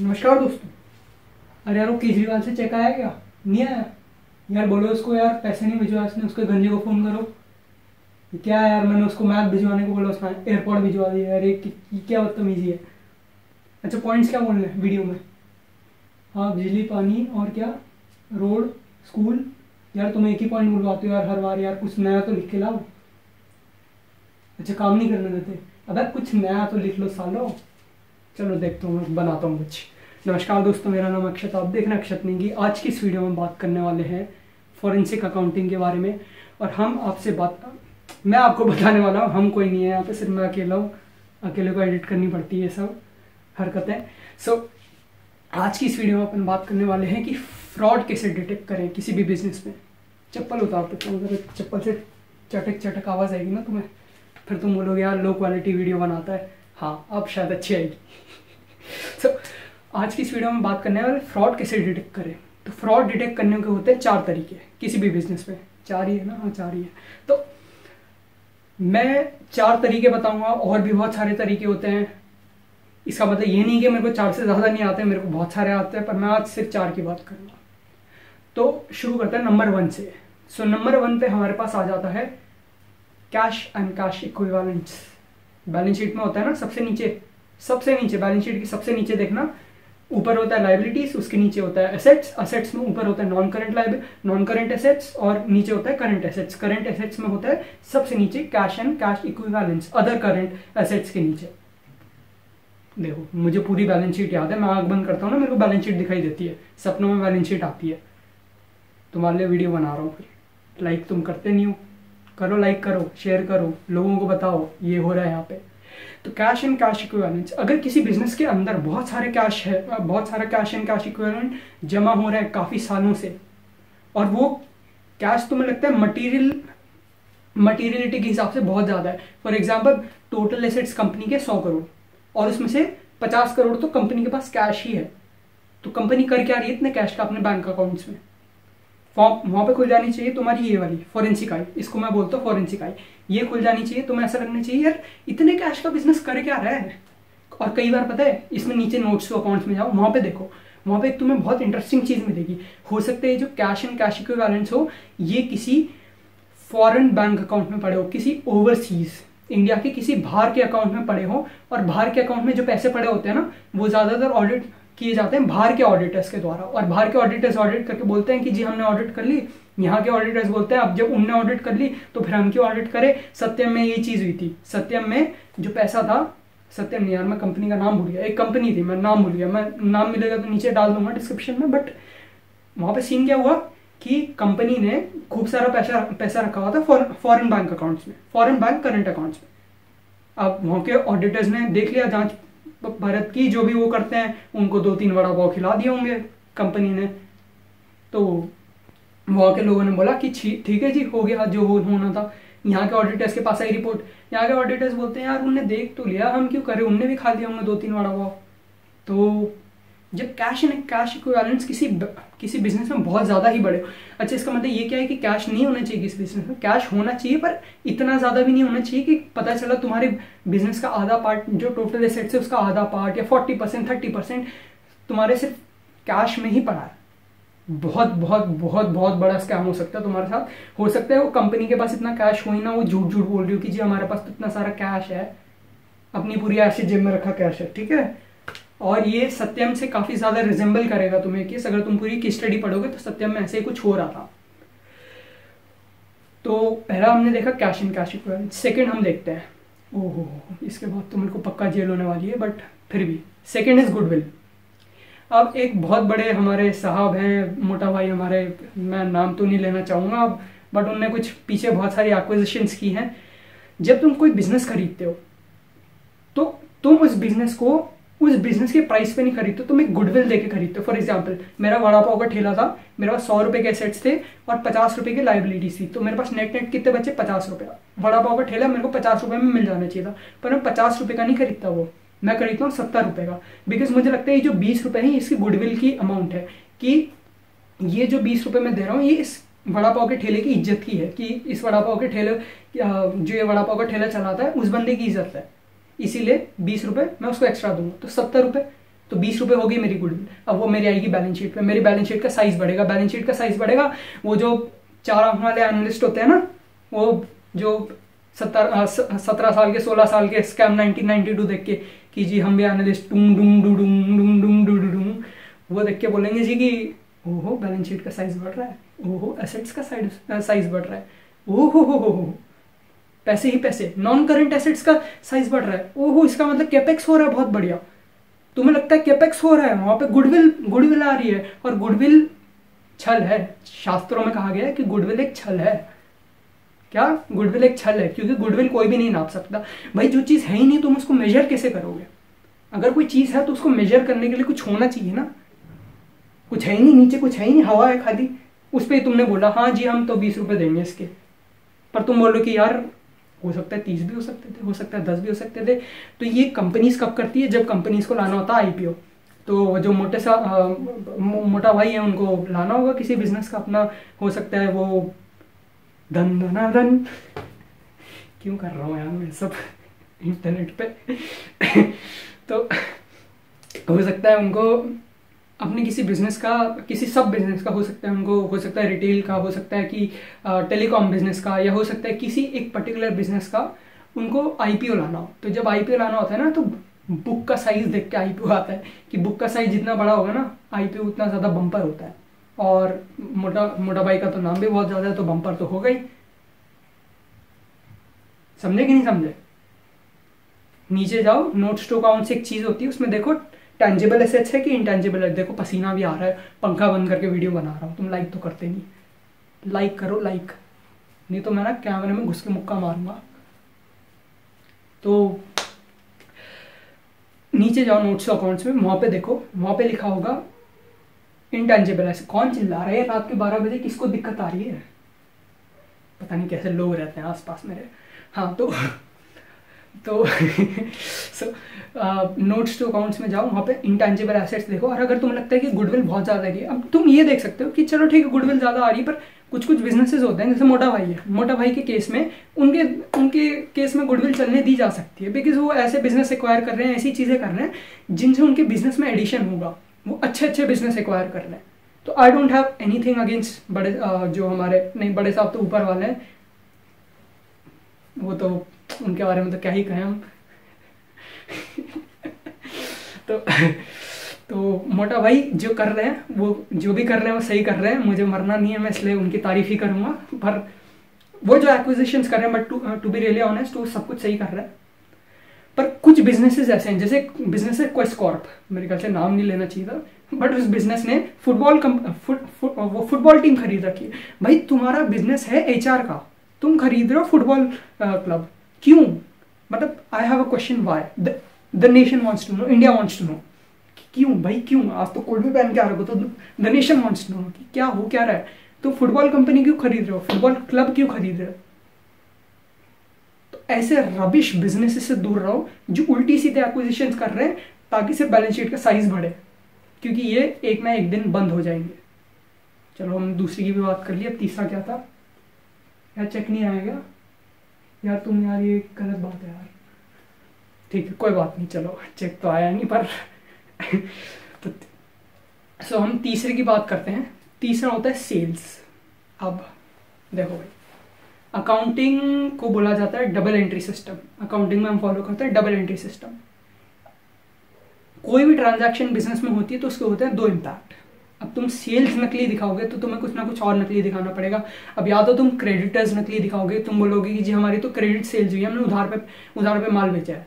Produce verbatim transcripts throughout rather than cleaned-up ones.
नमस्कार दोस्तों। अरे यार वो केजरीवाल से चेक आया क्या? नहीं आया यार। बोलो उसको यार पैसे नहीं भिजवा उसने। उसके गंजे को फ़ोन करो। क्या यार मैंने उसको मैप भिजवाने को बोला, उसने एयरपोर्ट भिजवा दिया। अरे क्या बदतमीजी है। अच्छा पॉइंट्स क्या बोल रहे हैं वीडियो में? हाँ बिजली पानी और क्या रोड स्कूल। यार तुम एक ही पॉइंट बुलवाते हो यार हर बार। यार कुछ नया तो लिख के लाओ। अच्छा काम नहीं करने देते। अबे कुछ नया तो लिख लो सालो। चलो देखता हूँ मैं, बनाता हूँ कुछ। नमस्कार दोस्तों, मेरा नाम अक्षत, आप देख रहे हैं अक्षत नेगी। आज की इस वीडियो में बात करने वाले हैं फॉरेंसिक अकाउंटिंग के बारे में। और हम आपसे बात मैं आपको बताने वाला हूँ। हम कोई नहीं है यहाँ पे, सिर्फ मैं अकेला हूँ। अकेले को एडिट करनी पड़ती है सब हरकतें। सो so, आज की इस वीडियो में अपन बात करने वाले हैं कि फ्रॉड कैसे डिटेक्ट करें किसी भी बिजनेस में। चप्पल उतार देता हूँ, अगर चप्पल से चटक चटक आवाज़ आएगी ना तुम्हें, फिर तुम बोलोगे यार लो क्वालिटी वीडियो बनाता है। हाँ अब शायद अच्छी आएगी। तो so, आज की इस वीडियो में बात करने वाले फ्रॉड कैसे डिटेक्ट करें। तो फ्रॉड डिटेक्ट करने के होते हैं चार तरीके किसी भी बिजनेस में। चार ही है ना? हाँ चार ही है। तो मैं चार तरीके बताऊंगा, और भी बहुत सारे तरीके होते हैं। इसका मतलब ये नहीं कि मेरे को चार से ज़्यादा नहीं आते, मेरे को बहुत सारे आते हैं, पर मैं आज सिर्फ चार की बात करूँगा। तो शुरू करते हैं नंबर वन से। सो so, नंबर वन पर हमारे पास आ जाता है cash and cash equivalents. Balance sheet में होता है ना सबसे नीचे, सबसे नीचे बैलेंस शीट की सबसे नीचे देखना, ऊपर होता है लाइबिलिटीज, उसके नीचे होता है एसेट्स, एसेट्स में ऊपर होता है non current liability non current assets, और नीचे होता है करंट एसेट्स। करंट एसेट्स में होता है सबसे नीचे cash and cash equivalents other current assets के नीचे। देखो मुझे पूरी बैलेंस शीट याद है, मैं आँख बंद करता हूँ ना मेरे को बैलेंस शीट दिखाई देती है, सपनों में बैलेंस शीट आती है। तुम्हारे लिए वीडियो बना रहा हूँ, फिर लाइक तुम करते नहीं हो। करो लाइक, करो शेयर, करो लोगों को बताओ ये हो रहा है यहाँ पे। तो कैश एंड कैश इक्विवेलेंट्स, अगर किसी बिजनेस के अंदर बहुत सारे कैश है, बहुत सारा कैश एंड कैश इक्विवेलेंट जमा हो रहा है काफ़ी सालों से, और वो कैश तुम्हें लगता है मटीरियल मटीरियलिटी के हिसाब से बहुत ज़्यादा है। For example total assets company के सौ करोड़ और उसमें से पचास करोड़ तो कंपनी के पास कैश ही है। तो कंपनी कर क्या रही है इतने कैश का अपने बैंक अकाउंट्स में? फॉर्म वहाँ पे खुल जानी चाहिए तुम्हारी ये वाली फॉरेंसिक आई, इसको मैं बोलता हूँ फॉरेंसिक आई। ये खुल जानी चाहिए, तुम्हें ऐसा लगना चाहिए यार इतने कैश का बिजनेस कर क्या रहा है। और कई बार पता है इसमें नीचे नोट्स टू अकाउंट्स में जाओ, वहाँ पे देखो, वहाँ पे तुम्हें बहुत इंटरेस्टिंग चीज़ मिलेगी। हो सकता है जो कैश एंड कैश इक्विवेलेंट्स हो ये किसी फॉरेन बैंक अकाउंट में पड़े हो, किसी ओवरसीज इंडिया के किसी बाहर के अकाउंट में पड़े हो। और बाहर के अकाउंट में जो पैसे पड़े होते हैं ना वो ज़्यादातर ऑडिट किए जाते हैं बाहर के ऑडिटर्स के द्वारा, और बाहर के ऑडिटर्स ऑडिट करके बोलते हैं कि जी हमने ऑडिट कर ली। यहाँ के ऑडिटर्स बोलते हैं अब जब उनने ऑडिट कर ली तो फिर हम क्यों ऑडिट करें। सत्यम में ये चीज़ हुई थी, सत्यम में जो पैसा था, सत्यम नहीं यार मैं कंपनी का नाम भूल गया, एक कंपनी थी मैं नाम भूल गया, मैं नाम मिलेगा तो नीचे डाल दूंगा डिस्क्रिप्शन में। बट वहाँ पर सीन क्या हुआ कि कंपनी ने खूब सारा पैसा पैसा रखा हुआ था फॉरेन बैंक अकाउंट्स में, फॉरेन बैंक करंट अकाउंट्स में। अब वहाँ के ऑडिटर्स ने देख लिया, जाँच भारत की जो भी वो करते हैं, उनको दो तीन वड़ा पाव खिला दिए होंगे कंपनी ने। तो वहाँ के लोगों ने बोला कि ठीक है जी हो गया जो होना था। यहाँ के ऑडिटर्स के पास आई रिपोर्ट, यहाँ के ऑडिटर्स बोलते हैं यार उनने देख तो लिया, हम क्यों करें, उनने भी खा लिया होंगे दो तीन वड़ा पाव। तो जब कैश एंड कैश इक्विवेलेंट्स किसी किसी बिजनेस में बहुत ज़्यादा ही बढ़े। अच्छा इसका मतलब ये क्या है कि कैश नहीं होना चाहिए किसी बिजनेस में, कैश होना चाहिए पर इतना ज़्यादा भी नहीं होना चाहिए कि पता चला तुम्हारे बिजनेस का आधा पार्ट जो टोटल एसेट्स है उसका आधा पार्ट या फोर्टी परसेंट थर्टी परसेंट तुम्हारे सिर्फ कैश में ही पड़ा है। बहुत बहुत बहुत बहुत बड़ा स्कैम हो सकता है तुम्हारे साथ। हो सकता है वो कंपनी के पास इतना कैश हो ही ना, वो झूठ झूठ बोल रही हो कि जी हमारे पास तो इतना सारा कैश है, अपनी पूरी ऐसी जेब में रखा कैश है। ठीक है, और ये सत्यम से काफ़ी ज़्यादा रिजेंबल करेगा तुम्हें केस। अगर तुम पूरी केस स्टडी पढ़ोगे तो सत्यम में ऐसे ही कुछ हो रहा था। तो पहला हमने देखा cash and cash equivalent. Second हम देखते हैं, ओहो इसके बाद तो मेरे को पक्का जेल होने वाली है, बट फिर भी सेकंड इज़ गुडविल। अब एक बहुत बड़े हमारे साहब हैं, मोटा भाई हमारे, मैं नाम तो नहीं लेना चाहूँगा अब, बट उनने कुछ पीछे बहुत सारी एक्विजिशंस की हैं। जब तुम कोई बिजनेस खरीदते हो तो तुम उस बिजनेस को उस बिजनेस के प्राइस पे नहीं खरीदते, तुम एक गुडविल देके खरीदते हो। फॉर एग्जांपल मेरा वड़ा पाव का ठेला था, मेरे पास सौ रुपये के एसेट्स थे और पचास रुपये की लाइबिलिटीज थी, तो मेरे पास नेट नेट कितने बचे पचास रुपये। वड़ा पाव का ठेला मेरे को पचास रुपये में मिल जाना चाहिए था, पर मैं पचास रुपये का नहीं खरीदता, वो मैं खरीदता हूँ सत्तर रुपये का। बिकॉज मुझे लगता है ये जो बीस रुपये है इसकी गुडविल की अमाउंट है, कि ये जो बीस रुपये मैं दे रहा हूँ ये इस वड़ा पाव के ठेले की इज्जत की है, कि इस वड़ा पाव के ठेले जो ये वड़ा पाव का ठेला चलाता है उस बंदे की इज्जत है, इसीलिए बीस रुपये मैं उसको एक्स्ट्रा दूंगा। तो सत्तर रुपये तो बीस रुपये होगी मेरी गुड। अब वो मेरी आएगी बैलेंस शीट पे, मेरी बैलेंस शीट का साइज बढ़ेगा, बैलेंस शीट का साइज बढ़ेगा, वो जो चार आंख वाले एनालिस्ट होते हैं ना, वो जो सत्तर सत्रह साल के सोलह साल के स्कैम नाइनटीन नाइनटी टू देख के कि जी हम भी एनालिस्ट डूम डूम डू डूम डूम डूम डू डू डूम, वो देख के बोलेंगे जी कि ओहो बैलेंस शीट का साइज बढ़ रहा है, ओहो एसेट्स का साइज बढ़ रहा है, ओहो हो हो पैसे ही पैसे नॉन करेंट एसेट्स का साइज बढ़ रहा है, ओहो इसका मतलब कैपेक्स हो रहा है, बहुत बढ़िया। तुम्हें लगता है कैपेक्स हो रहा है, वहाँ पे गुडविल गुडविल आ रही है, और गुडविल छल है। शास्त्रों में कहा गया है कि गुडविल एक छल है। क्या? गुडविल एक छल है, क्योंकि गुडविल कोई भी नहीं नाप सकता भाई। जो चीज़ है ही नहीं तुम उसको मेजर कैसे करोगे? अगर कोई चीज़ है तो उसको मेजर करने के लिए कुछ होना चाहिए ना। कुछ है ही नहीं, नीचे कुछ है ही नहीं, हवा है खाली। उस पर तुमने बोला हाँ जी हम तो बीस रुपये देंगे इसके, पर तुम बोलो कि यार हो सकता है तीस भी हो सकते थे, हो सकता है दस भी हो सकते थे। तो ये कंपनीज कब करती है? जब कंपनीज को लाना होता है आईपीओ। तो जो मोटे सा आ, मो, मोटा भाई है उनको लाना होगा किसी बिजनेस का अपना, हो सकता है वो धन धना धन क्यों कर रहा हूँ यार मैं सब इंटरनेट पे तो हो सकता है उनको अपने किसी बिजनेस का, किसी सब बिजनेस का, हो सकता है उनको, हो सकता है रिटेल का, हो सकता है कि टेलीकॉम बिजनेस का, या हो सकता है किसी एक पर्टिकुलर बिजनेस का, उनको आईपीओ लाना हो। तो जब आईपीओ लाना होता है ना तो बुक का साइज देख के आईपीओ आता है कि बुक का साइज जितना बड़ा होगा ना आईपीओ उतना ज़्यादा बम्पर होता है। और मोटा मोटा भाई का तो नाम भी बहुत ज़्यादा है तो बम्पर तो हो गई। समझे कि नहीं समझे? नीचे जाओ, नोट स्टॉक अकाउंट से एक चीज़ होती है, उसमें देखो टैंजिबल एसेट्स है कि इंटैंजिबल है। देखो पसीना भी आ रहा है, पंखा बंद करके वीडियो बना रहा हूँ। तुम लाइक तो करते नहीं, लाइक करो लाइक, नहीं तो मैं ना कैमरे में घुस के मुक्का मारूंगा। तो नीचे जाओ नोट्स अकाउंट्स में, वहाँ पे देखो, वहाँ पे लिखा होगा इंटैंजिबल एसेट्स। कौन चिल्ला रहा है रात के बारह बजे? किसको दिक्कत आ रही है? पता नहीं कैसे लोग रहते हैं आसपास मेरे। हाँ तो तो सो नोट्स टू अकाउंट्स में जाओ, वहाँ पे इंटेंजिबल एसेट्स देखो। और अगर तुम्हें लगता है कि गुडविल बहुत ज़्यादा है, अब तुम ये देख सकते हो कि चलो ठीक है गुडविल ज़्यादा आ रही है, पर कुछ कुछ बिजनेसेस होते हैं जैसे मोटा भाई है, मोटा भाई के केस में उनके उनके केस में गुडविल चलने दी जा सकती है, बिकॉज वो ऐसे बिजनेस एक्वायर कर रहे हैं, ऐसी चीज़ें कर रहे हैं जिनसे उनके बिजनेस में एडिशन होगा, वो अच्छे अच्छे बिजनेस एक्वायर कर रहे हैं। तो I don't have anything against बड़े uh, जो हमारे नहीं बड़े साहब तो ऊपर वाले हैं, वो तो उनके बारे में तो क्या ही कहें हम तो तो मोटा भाई जो कर रहे हैं, वो जो भी कर रहे हैं वो सही कर रहे हैं, मुझे मरना नहीं है मैं इसलिए उनकी तारीफ ही करूँगा। पर वो जो एक्विजिशंस कर रहे हैं, but to to be really honest, वो सब कुछ सही कर रहा है। पर कुछ बिजनेसेस ऐसे हैं, जैसे बिजनेस है क्वेस्ट कॉर्प, मेरे ख्याल से नाम नहीं लेना चाहिए था, बट उस बिजनेस ने फुटबॉल फुट, फुट, वो फुटबॉल टीम खरीद रखी है। भाई तुम्हारा बिजनेस है एच आर का, तुम खरीद रहे हो फुटबॉल क्लब, क्यों? मतलब I have a question why, the nation wants to know, India wants to know, क्यों भाई क्यों? आज तो कोट भी पहन के आ रहे हो, तो the nation wants to know कि क्या हो क्या रहा है। तो फुटबॉल कंपनी क्यों खरीद रहे हो, फुटबॉल क्लब क्यों खरीद रहे हो? तो ऐसे रबिश बिजनेस से दूर रहो जो उल्टी सीधे एक्विजिशंस कर रहे हैं ताकि सिर्फ बैलेंस शीट का साइज बढ़े, क्योंकि ये एक ना एक दिन बंद हो जाएंगे। चलो हम दूसरी की भी बात कर ली, अब तीसरा क्या था यार? चेक नहीं आएगा यार तुम, यार ये गलत बात है यार। ठीक है कोई बात नहीं, चलो चेक तो आया नहीं पर तो सो हम तीसरे की बात करते हैं। तीसरा होता है सेल्स। अब देखो भाई, अकाउंटिंग को बोला जाता है डबल एंट्री सिस्टम। अकाउंटिंग में हम फॉलो करते हैं डबल एंट्री सिस्टम। कोई भी ट्रांजैक्शन बिजनेस में होती है तो उसके होते हैं दो इम्पैक्ट। अब तुम सेल्स नकली दिखाओगे तो तुम्हें कुछ ना कुछ और नकली दिखाना पड़ेगा। अब या तो तुम क्रेडिटर्स नकली दिखाओगे, तुम बोलोगे कि जी हमारी तो क्रेडिट सेल्स हुई है, हमने उधार पे उधार पे माल बेचा है।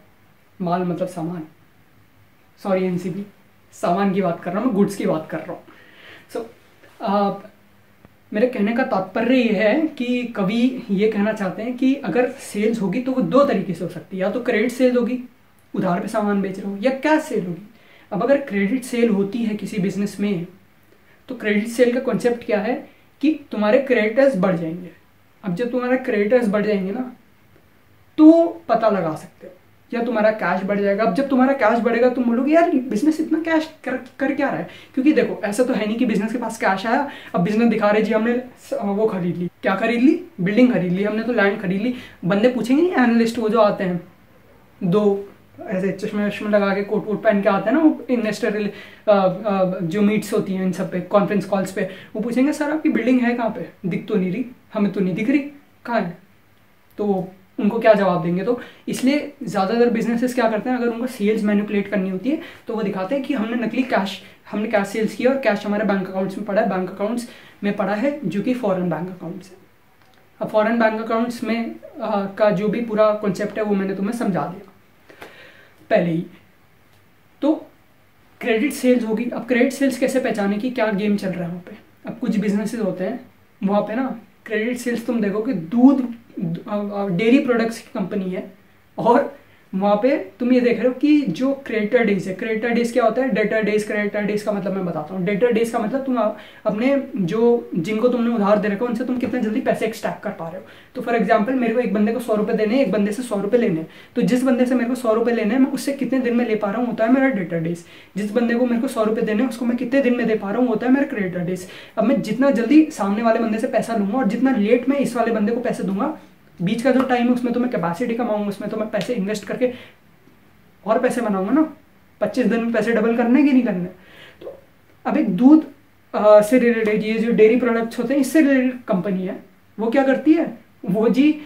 माल मतलब सामान, सॉरी एनसीबी, सामान की बात कर रहा हूँ मैं, गुड्स की बात कर रहा हूँ। सो so, मेरे कहने का तात्पर्य ये है कि कवि ये कहना चाहते हैं कि अगर सेल्स होगी तो वो दो तरीके से हो सकती है, या तो क्रेडिट सेल होगी, उधार पर सामान बेच रहे हो, या कैश सेल होगी। अब अगर क्रेडिट सेल होती है किसी बिजनेस में तो क्रेडिट सेल का कॉन्सेप्ट क्या है कि तुम्हारे क्रेडिटर्स बढ़ जाएंगे। अब जब तुम्हारे क्रेडिटर्स बढ़ जाएंगे ना तो पता लगा सकते हो, या तुम्हारा कैश बढ़ जाएगा। अब जब तुम्हारा कैश बढ़ेगा तुम बोलोगे यार बिजनेस इतना कैश कर कर क्या रहा है, क्योंकि देखो ऐसा तो है नहीं कि बिजनेस के पास कैश आया, अब बिजनेस दिखा रहे जी हमने वो खरीद ली, क्या खरीद ली, बिल्डिंग खरीद ली, हमने तो लैंड खरीद ली। बंदे पूछेंगे नहीं एनालिस्ट वो जो आते हैं दो ऐसे चश्मे वश्मे लगा के कोट वोट पहन के आते हैं ना वो इन्वेस्टर जो मीट्स होती हैं इन सब पे कॉन्फ्रेंस कॉल्स पे, वो पूछेंगे सर आपकी बिल्डिंग है कहाँ पे, दिख तो नहीं रही हमें, तो नहीं दिख रही कहाँ है, तो उनको क्या जवाब देंगे। तो इसलिए ज़्यादातर बिजनेसेस क्या करते हैं, अगर उनको सेल्स मैनिपुलेट करनी होती है तो वो दिखाते हैं कि हमने नकली कैश, हमने कैश सेल्स किया और कैश हमारे बैंक अकाउंट्स में पड़ा है, बैंक अकाउंट्स में पड़ा है जो कि फॉरेन बैंक अकाउंट्स है। अब फॉरेन बैंक अकाउंट्स में आ, का जो भी पूरा कॉन्सेप्ट है वो मैंने तुम्हें समझा दिया पहले ही। तो क्रेडिट सेल्स होगी। अब क्रेडिट सेल्स कैसे पहचाने कि क्या गेम चल रहा है वहाँ पे। अब कुछ बिजनेसेस होते हैं वहाँ पे ना क्रेडिट सेल्स, तुम देखो कि दूध डेयरी प्रोडक्ट्स की कंपनी है और वहाँ पे तुम ये देख रहे हो कि जो क्रेडिटर डेज है, क्रेडिटर डेज क्या होता है, डेटर डेज। क्रेडिटर डेज का मतलब मैं बताता हूँ। डेटर डेज का मतलब तुम अपने जो जिनको तुमने उधार दे रखा उनसे तुम कितने जल्दी पैसे एक्सट्रैक्ट कर पा रहे हो। तो फॉर एग्जाम्पल मेरे को एक बंदे को सौ रुपए देने हैं, एक बंदे से सौ रुपये लेने हैं, तो जिस बंदे से मेरे को सौ रुपये लेने हैं मैं उससे कितने दिन में ले पा रहा हूँ होता है मेरा डेटर डेज। जिस बंदे को मेरे को सौ रुपये देने हैं उसको मैं कितने दिन में दे पा रहा हूँ होता है मेरा क्रेडिटर डेज। अब मैं जितना जल्दी सामने वाले बंदे से पैसा लूँगा और जितना लेट मैं इस वाले बंदे को पैसे दूंगा, बीच का जो टाइम है उसमें तो मैं कैपेसिटी कमाऊंगा, उसमें तो मैं पैसे इन्वेस्ट करके और पैसे बनाऊंगा ना। पच्चीस दिन में पैसे डबल करने के नहीं करने। तो अब एक दूध से रिलेटेड ये जो डेयरी प्रोडक्ट्स होते हैं इससे रिलेटेड कंपनी है, वो क्या करती है, वो जी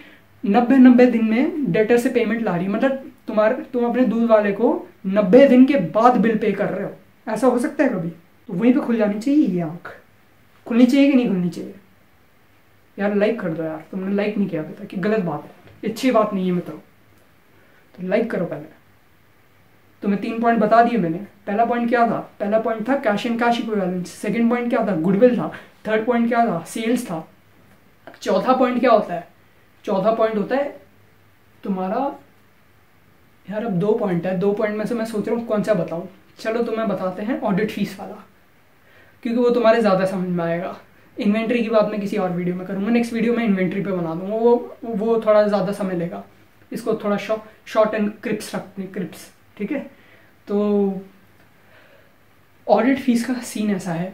नब्बे नब्बे दिन में डेटर से पेमेंट ला रही है। मतलब तुम्हारे तुम अपने दूध वाले को नब्बे दिन के बाद बिल पे कर रहे हो। ऐसा हो सकता है कभी? तो वहीं पर खुल जानी चाहिए ये आँख। खुलनी चाहिए कि नहीं खुलनी चाहिए यार? लाइक कर दो यार, तुमने लाइक नहीं किया पता कि गलत बात है, अच्छी बात नहीं है मित्रों। तो लाइक करो। पहले तुम्हें तीन पॉइंट बता दिए मैंने। पहला पॉइंट क्या था? पहला पॉइंट था cash and cash equivalence. Second point क्या था? गुडविल था। थर्ड पॉइंट क्या था? सेल्स था। चौथा पॉइंट क्या होता है? चौथा पॉइंट होता है तुम्हारा यार, अब दो पॉइंट है, दो पॉइंट में से मैं सोच रहा हूँ कौन सा बताऊँ। चलो तुम्हें बताते हैं ऑडिट फीस वाला, क्योंकि वो तुम्हारे ज़्यादा समझ में आएगा। इन्वेंट्री की बात मैं किसी और वीडियो में करूँगा, नेक्स्ट वीडियो में इन्वेंट्री पे बना दूँगा, वो वो थोड़ा ज़्यादा समय लेगा। इसको थोड़ा शॉर्ट एंड क्रिप्स रखने क्रिप्स ठीक है। तो ऑडिट फीस का सीन ऐसा है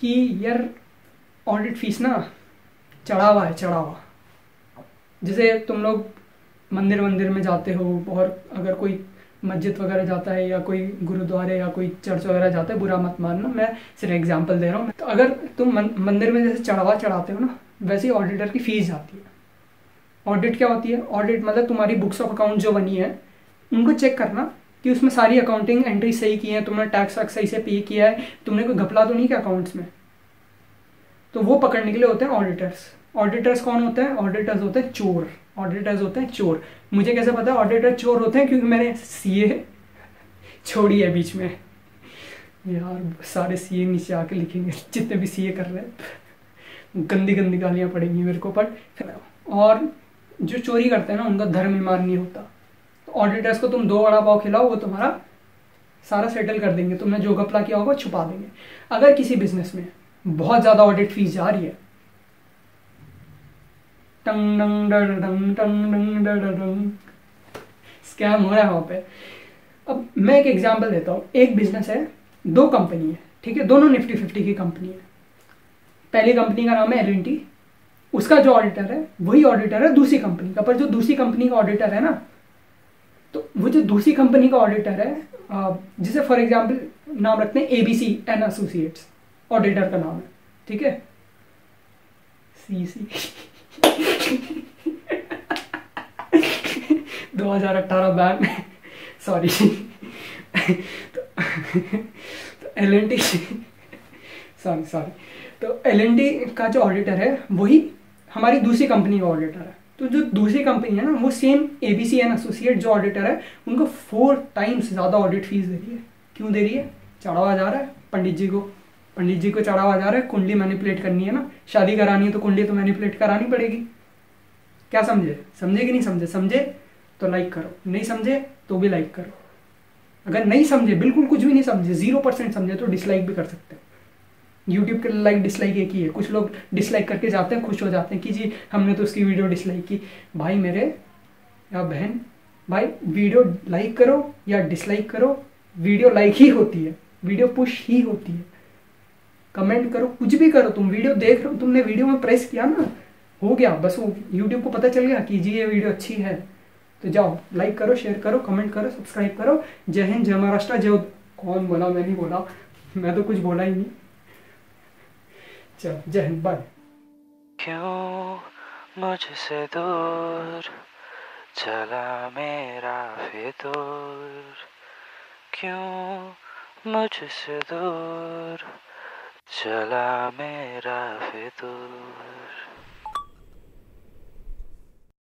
कि यार ऑडिट फीस ना चढ़ावा है, चढ़ावा। जैसे तुम लोग मंदिर मंदिर में जाते हो, और अगर कोई मस्जिद वगैरह जाता है या कोई गुरुद्वारे या कोई चर्च वगैरह जाता है, बुरा मत मानना, मैं सिर्फ एग्जांपल दे रहा हूँ। तो अगर तुम मंदिर में जैसे चढ़ावा चढ़ाते हो ना, वैसे ही ऑडिटर की फीस जाती है। ऑडिट क्या होती है? ऑडिट मतलब तुम्हारी बुक्स ऑफ अकाउंट जो बनी है उनको चेक करना कि उसमें सारी अकाउंटिंग एंट्री सही की है, तुमने टैक्स वैक्स सही से पे किया है, तुमने कोई घपला तो नहीं किया अकाउंट्स में। तो वो पकड़ने के लिए होते हैं ऑडिटर्स। ऑडिटर्स कौन होते हैं? ऑडिटर्स होते हैं चोर। ऑडिटर्स होते हैं चोर। मुझे कैसे पता है ऑडिटर चोर होते हैं? क्योंकि मैंने सीए छोड़ी है बीच में यार। सारे सीए नीचे आके लिखेंगे जितने भी सीए कर रहे हैं, गंदी गंदी गालियाँ पड़ेंगी मेरे को। बट और जो चोरी करते हैं ना उनका धर्म ईमान नहीं होता। तो ऑडिटर्स को तुम दो वड़ा पाव खिलाओ वो तुम्हारा सारा सेटल कर देंगे, तुमने जो घपला किया होगा छुपा देंगे। अगर किसी बिजनेस में बहुत ज़्यादा ऑडिट फीस जा रही है, टंग डंग डंग डंग डंग स्कैम हो रहा है वहाँ पे। अब मैं एक एग्जांपल देता हूँ। एक बिजनेस है, दो कंपनी है ठीक है, दोनों निफ्टी फिफ्टी की कंपनी है। पहली कंपनी का नाम है एल एन टी। उसका जो ऑडिटर है वही ऑडिटर है दूसरी कंपनी का। पर जो दूसरी कंपनी का ऑडिटर है ना, तो वो जो दूसरी कंपनी का ऑडिटर है, जिसे फॉर एग्जाम्पल नाम रखते हैं A B C and associates, auditor का नाम है ठीक है, सी सी दो हज़ार अठारह बैन सॉरी। तो L N T sorry sorry तो एल एन टी का जो ऑडिटर है वही हमारी दूसरी कंपनी का ऑडिटर है। तो जो दूसरी कंपनी है ना वो same A B C and associate जो ऑडिटर है उनको फोर टाइम्स ज़्यादा ऑडिट फीस दे रही है। क्यों दे रही है? चढ़ावा जा रहा है पंडित जी को, पंडित जी को चढ़ावा जा रहा है, कुंडली मैनिपुलेट करनी है ना, शादी करानी है तो कुंडली तो मैनिपुलेट करानी पड़ेगी। क्या समझे? समझे कि नहीं समझे? समझे तो लाइक करो, नहीं समझे तो भी लाइक करो। अगर नहीं समझे, बिल्कुल कुछ भी नहीं समझे, जीरो परसेंट समझे तो डिसलाइक भी कर सकते हो। यूट्यूब के लाइक डिसलाइक एक ही है। कुछ लोग डिसलाइक करके जाते हैं, खुश हो जाते हैं कि जी हमने तो उसकी वीडियो डिसलाइक की। भाई मेरे या बहन भाई, वीडियो लाइक करो या डिसलाइक करो, वीडियो लाइक ही होती है, वीडियो पुश ही होती है। कमेंट करो, कुछ भी करो, तुम वीडियो देख रहे हो, तुमने वीडियो में प्रेस किया ना, हो गया बस। वो यूट्यूब को पता चल गया कि जी ये वीडियो अच्छी है तो जाओ लाइक करो, शेयर करो, कमेंट करो, सब्सक्राइब करो। जय हिंद, जय महाराष्ट्र, जय। कौन बोला? मैं नहीं बोला, मैं तो कुछ बोला ही नहीं। चलो जय हिंद, बाय। क्यों मुझसे दूर चला मेरा फितूर, क्यों मुझसे दूर चला मेरा फितूर।